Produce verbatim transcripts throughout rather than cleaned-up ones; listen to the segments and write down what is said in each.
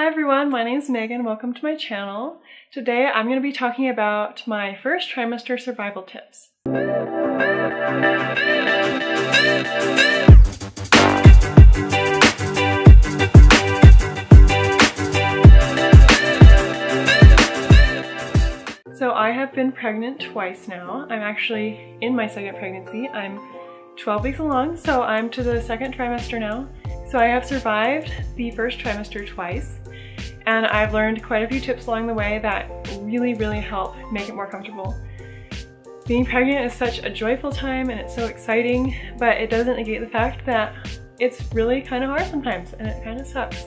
Hi everyone, my name is Megan. Welcome to my channel. Today I'm going to be talking about my first trimester survival tips. So I have been pregnant twice now. I'm actually in my second pregnancy. I'm twelve weeks along, so I'm to the second trimester now. So I have survived the first trimester twice, and I've learned quite a few tips along the way that really, really help make it more comfortable. Being pregnant is such a joyful time and it's so exciting, but it doesn't negate the fact that it's really kind of hard sometimes and it kind of sucks,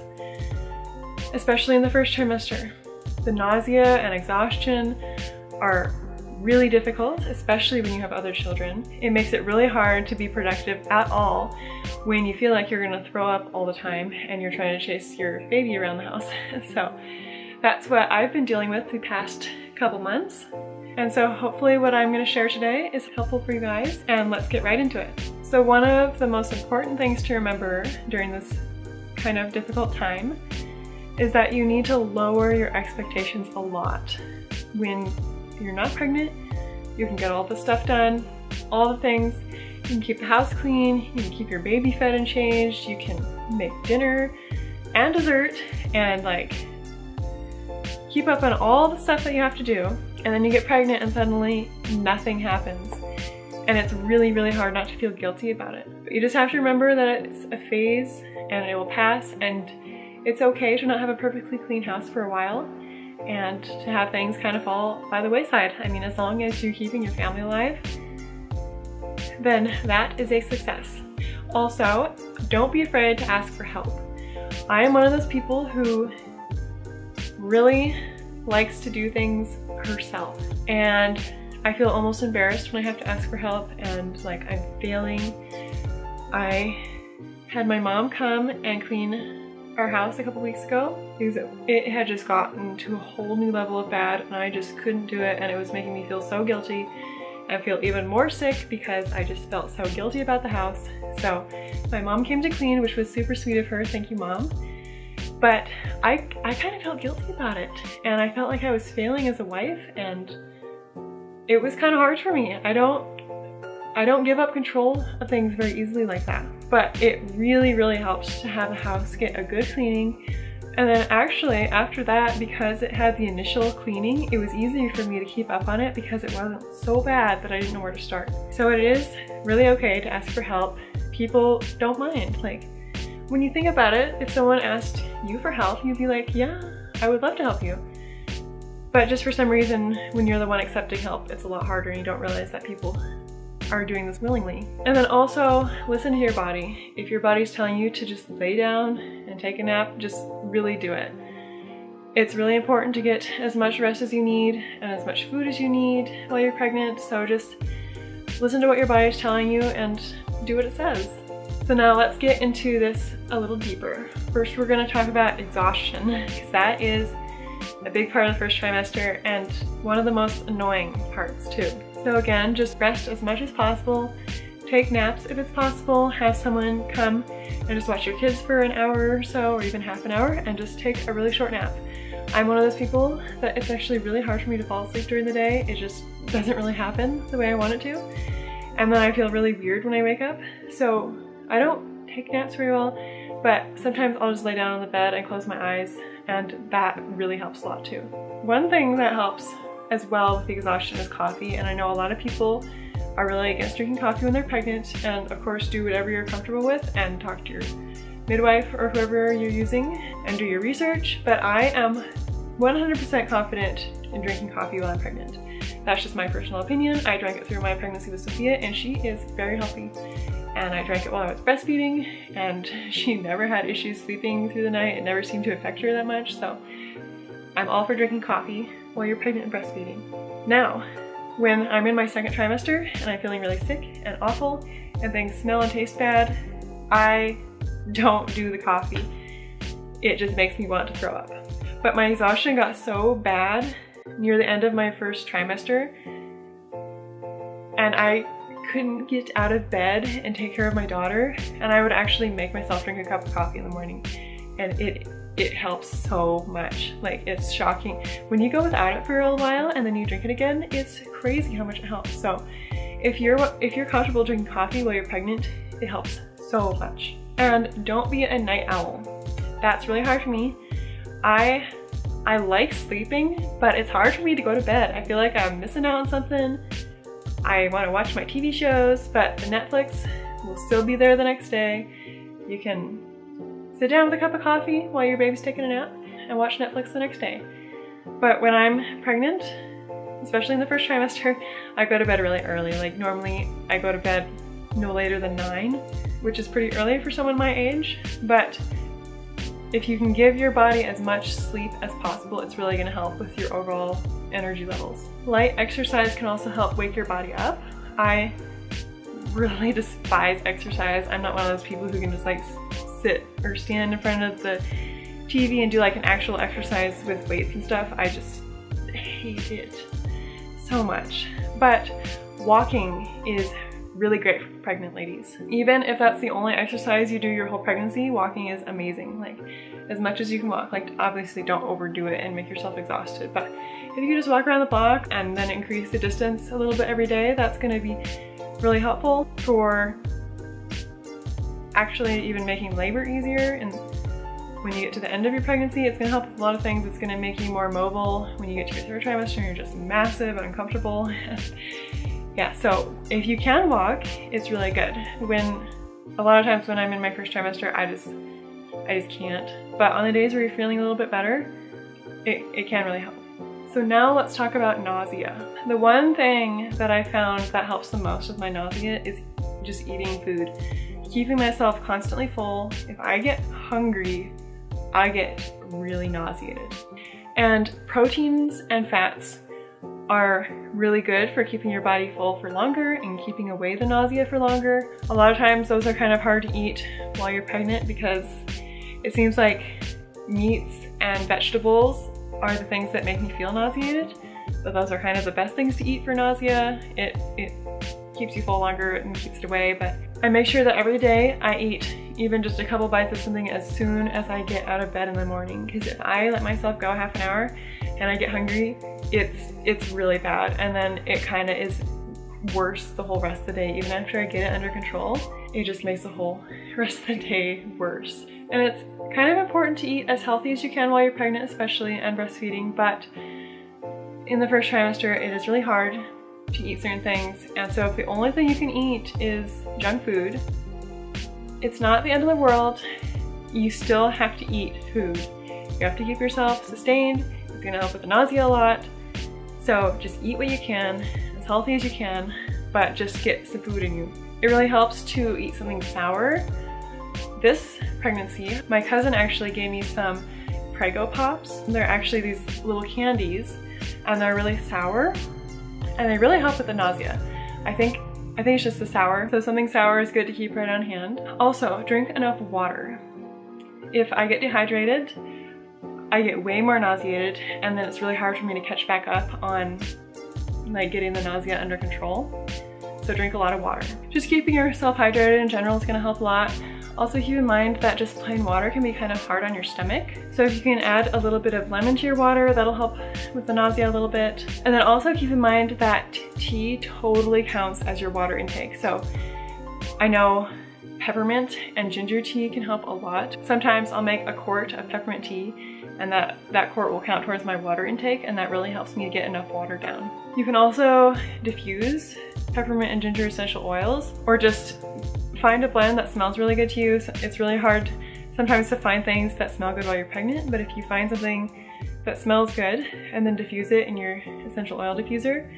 especially in the first trimester. The nausea and exhaustion are really difficult, especially when you have other children. It makes it really hard to be productive at all when you feel like you're gonna throw up all the time and you're trying to chase your baby around the house. So that's what I've been dealing with the past couple months. And so hopefully what I'm gonna share today is helpful for you guys, and let's get right into it. So one of the most important things to remember during this kind of difficult time is that you need to lower your expectations a lot. When you're not pregnant, you can get all the stuff done, all the things. You can keep the house clean, you can keep your baby fed and changed, you can make dinner and dessert and like keep up on all the stuff that you have to do, and then you get pregnant and suddenly nothing happens. And it's really, really hard not to feel guilty about it. But you just have to remember that it's a phase and it will pass, and it's okay to not have a perfectly clean house for a while and to have things kind of fall by the wayside. I mean, as long as you're keeping your family alive, then that is a success. Also, don't be afraid to ask for help. I am one of those people who really likes to do things herself, and I feel almost embarrassed when I have to ask for help and like I'm failing. I had my mom come and clean our house a couple weeks ago because it had just gotten to a whole new level of bad and I just couldn't do it, and it was making me feel so guilty. I feel even more sick because I just felt so guilty about the house. So my mom came to clean, which was super sweet of her, thank you mom, but I, I kind of felt guilty about it and I felt like I was failing as a wife, and it was kind of hard for me. I don't I don't give up control of things very easily like that, but it really, really helps to have the house get a good cleaning. And then actually after that, because it had the initial cleaning, it was easier for me to keep up on it because it wasn't so bad that I didn't know where to start. So it is really okay to ask for help. People don't mind. Like, when you think about it, if someone asked you for help, you'd be like, yeah, I would love to help you. But just for some reason, when you're the one accepting help, it's a lot harder and you don't realize that people are doing this willingly. And then also listen to your body. If your body's telling you to just lay down and take a nap, just really do it. It's really important to get as much rest as you need and as much food as you need while you're pregnant, so just listen to what your body's telling you and do what it says. So now let's get into this a little deeper. First we're going to talk about exhaustion, because that is a big part of the first trimester and one of the most annoying parts too. So again, just rest as much as possible, take naps if it's possible, have someone come and just watch your kids for an hour or so, or even half an hour, and just take a really short nap. I'm one of those people that it's actually really hard for me to fall asleep during the day. It just doesn't really happen the way I want it to. And then I feel really weird when I wake up. So I don't take naps very well, but sometimes I'll just lay down on the bed and close my eyes, and that really helps a lot too. One thing that helps as well with the exhaustion is coffee, and I know a lot of people are really against drinking coffee when they're pregnant, and of course do whatever you're comfortable with and talk to your midwife or whoever you're using and do your research, but I am one hundred percent confident in drinking coffee while I'm pregnant. That's just my personal opinion. I drank it through my pregnancy with Sophia and she is very healthy, and I drank it while I was breastfeeding and she never had issues sleeping through the night. It never seemed to affect her that much, so I'm all for drinking coffee while you're pregnant and breastfeeding. Now, when I'm in my second trimester and I'm feeling really sick and awful and things smell and taste bad, I don't do the coffee. It just makes me want to throw up. But my exhaustion got so bad near the end of my first trimester, and I couldn't get out of bed and take care of my daughter, and I would actually make myself drink a cup of coffee in the morning, and it it helps so much. Like, it's shocking. When you go without it for a little while and then you drink it again, it's crazy how much it helps. So if you're, if you're comfortable drinking coffee while you're pregnant, it helps so much. And don't be a night owl. That's really hard for me. I, I like sleeping, but it's hard for me to go to bed. I feel like I'm missing out on something. I want to watch my T V shows, but the Netflix will still be there the next day. You can sit down with a cup of coffee while your baby's taking a nap and watch Netflix the next day. But when I'm pregnant, especially in the first trimester, I go to bed really early. Like, normally I go to bed no later than nine, which is pretty early for someone my age. But if you can give your body as much sleep as possible, it's really gonna help with your overall energy levels. Light exercise can also help wake your body up. I really despise exercise. I'm not one of those people who can just like sit or stand in front of the T V and do like an actual exercise with weights and stuff. I just hate it so much. But walking is really great for pregnant ladies. Even if that's the only exercise you do your whole pregnancy, walking is amazing. Like, as much as you can walk. Like, obviously don't overdo it and make yourself exhausted, but if you just walk around the block and then increase the distance a little bit every day, that's going to be really helpful for actually even making labor easier. And when you get to the end of your pregnancy, it's going to help with a lot of things. It's going to make you more mobile when you get to your third trimester and you're just massive and uncomfortable. Yeah, so if you can walk, it's really good. When a lot of times when I'm in my first trimester, I just I just can't. But on the days where you're feeling a little bit better, it, it can really help. So now let's talk about nausea. The one thing that I found that helps the most with my nausea is just eating food. Keeping myself constantly full. If I get hungry, I get really nauseated. And proteins and fats are really good for keeping your body full for longer and keeping away the nausea for longer. A lot of times those are kind of hard to eat while you're pregnant because it seems like meats and vegetables are the things that make me feel nauseated, but those are kind of the best things to eat for nausea. It, it keeps you full longer and keeps it away, but I make sure that every day I eat even just a couple bites of something as soon as I get out of bed in the morning, because if I let myself go half an hour and I get hungry, it's it's really bad, and then it kind of is worse the whole rest of the day. Even after I get it under control, it just makes the whole rest of the day worse. And it's kind of important to eat as healthy as you can while you're pregnant, especially, and breastfeeding, but in the first trimester it is really hard to eat certain things. And so if the only thing you can eat is junk food, it's not the end of the world. You still have to eat food. You have to keep yourself sustained. It's gonna help with the nausea a lot. So just eat what you can, as healthy as you can, but just get some food in you. It really helps to eat something sour. This pregnancy, my cousin actually gave me some Prego Pops. They're actually these little candies and they're really sour. And they really help with the nausea. I think I think it's just the sour. So something sour is good to keep right on hand. Also, drink enough water. If I get dehydrated, I get way more nauseated, and then it's really hard for me to catch back up on like getting the nausea under control. So drink a lot of water. Just keeping yourself hydrated in general is gonna help a lot. Also, keep in mind that just plain water can be kind of hard on your stomach. So if you can add a little bit of lemon to your water, that'll help with the nausea a little bit. And then also keep in mind that tea totally counts as your water intake. So I know peppermint and ginger tea can help a lot. Sometimes I'll make a quart of peppermint tea, and that, that quart will count towards my water intake, and that really helps me get enough water down. You can also diffuse peppermint and ginger essential oils, or just find a blend that smells really good to you. It's really hard sometimes to find things that smell good while you're pregnant, but if you find something that smells good and then diffuse it in your essential oil diffuser,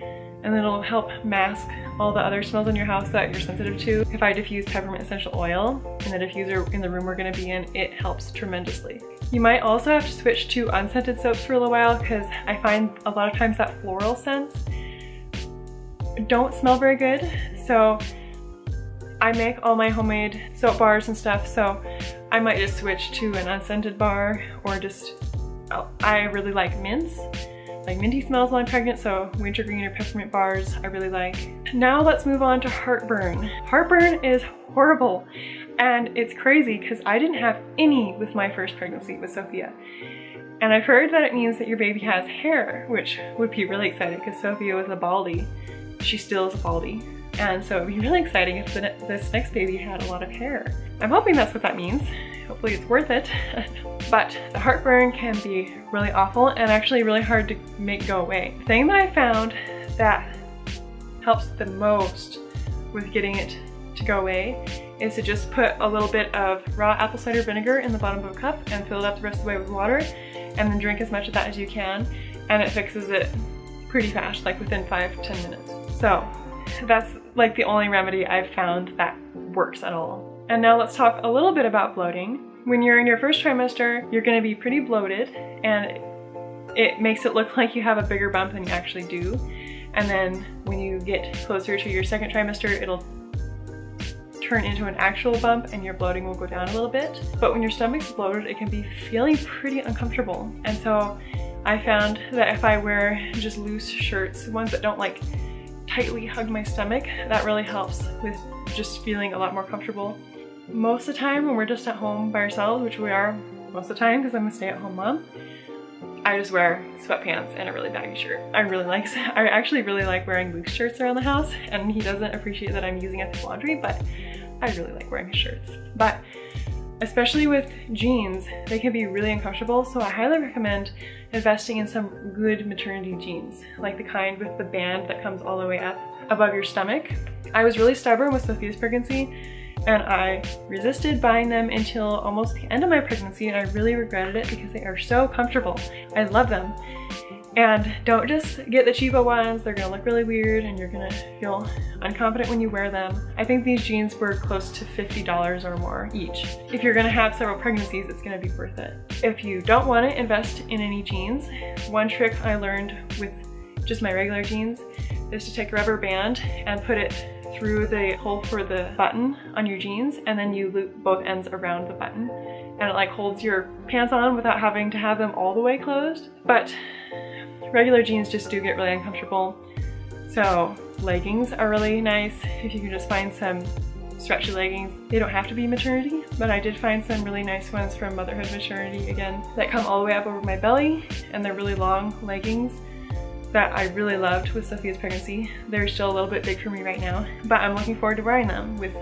and it'll help mask all the other smells in your house that you're sensitive to. If I diffuse peppermint essential oil in the diffuser in the room we're going to be in, it helps tremendously. You might also have to switch to unscented soaps for a little while, because I find a lot of times that floral scents don't smell very good. So I make all my homemade soap bars and stuff, so I might just switch to an unscented bar, or just, oh, I really like mints, like minty smells while I'm pregnant, so wintergreen or peppermint bars I really like. Now let's move on to heartburn. Heartburn is horrible. And it's crazy because I didn't have any with my first pregnancy with Sophia. And I've heard that it means that your baby has hair, which would be really exciting because Sophia was a baldy. She still is a baldy. And so it'd be really exciting if the ne this next baby had a lot of hair. I'm hoping that's what that means. Hopefully it's worth it. But the heartburn can be really awful and actually really hard to make go away. The thing that I found that helps the most with getting it to go away is to just put a little bit of raw apple cider vinegar in the bottom of a cup and fill it up the rest of the way with water, and then drink as much of that as you can, and it fixes it pretty fast, like within five to ten minutes. So that's like the only remedy I've found that works at all. And now let's talk a little bit about bloating. When you're in your first trimester, you're going to be pretty bloated, and it makes it look like you have a bigger bump than you actually do. And then when you get closer to your second trimester, it'll turn into an actual bump and your bloating will go down a little bit. But when your stomach's bloated, it can be feeling pretty uncomfortable. And so I found that if I wear just loose shirts, ones that don't like tightly hug my stomach, that really helps with just feeling a lot more comfortable. Most of the time when we're just at home by ourselves, which we are most of the time because I'm a stay-at-home mom, I just wear sweatpants and a really baggy shirt. I really like, I actually really like wearing Luke's shirts around the house, and he doesn't appreciate that I'm using up his laundry, but I really like wearing his shirts. But especially with jeans, they can be really uncomfortable, so I highly recommend investing in some good maternity jeans, like the kind with the band that comes all the way up above your stomach. I was really stubborn with Sophia's pregnancy, and I resisted buying them until almost the end of my pregnancy, and I really regretted it because they are so comfortable. I love them. And don't just get the cheapo ones. They're gonna look really weird and you're gonna feel unconfident when you wear them. I think these jeans were close to fifty dollars or more each. If you're gonna have several pregnancies, it's gonna be worth it. If you don't wanna invest in any jeans, one trick I learned with just my regular jeans is to take a rubber band and put it through the hole for the button on your jeans, and then you loop both ends around the button, and it like holds your pants on without having to have them all the way closed. But regular jeans just do get really uncomfortable, so leggings are really nice if you can just find some stretchy leggings. They don't have to be maternity, but I did find some really nice ones from Motherhood Maternity again that come all the way up over my belly, and they're really long leggings that I really loved with Sophia's pregnancy. They're still a little bit big for me right now, but I'm looking forward to wearing them with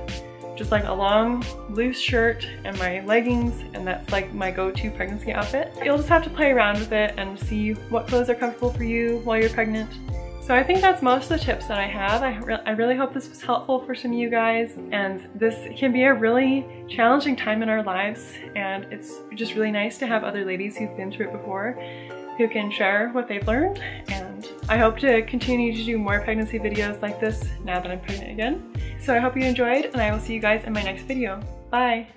just like a long loose shirt and my leggings, and that's like my go-to pregnancy outfit. You'll just have to play around with it and see what clothes are comfortable for you while you're pregnant. So I think that's most of the tips that I have. I, re I really hope this was helpful for some of you guys, and this can be a really challenging time in our lives, and it's just really nice to have other ladies who've been through it before who can share what they've learned. And I hope to continue to do more pregnancy videos like this now that I'm pregnant again. So I hope you enjoyed, and I will see you guys in my next video. Bye!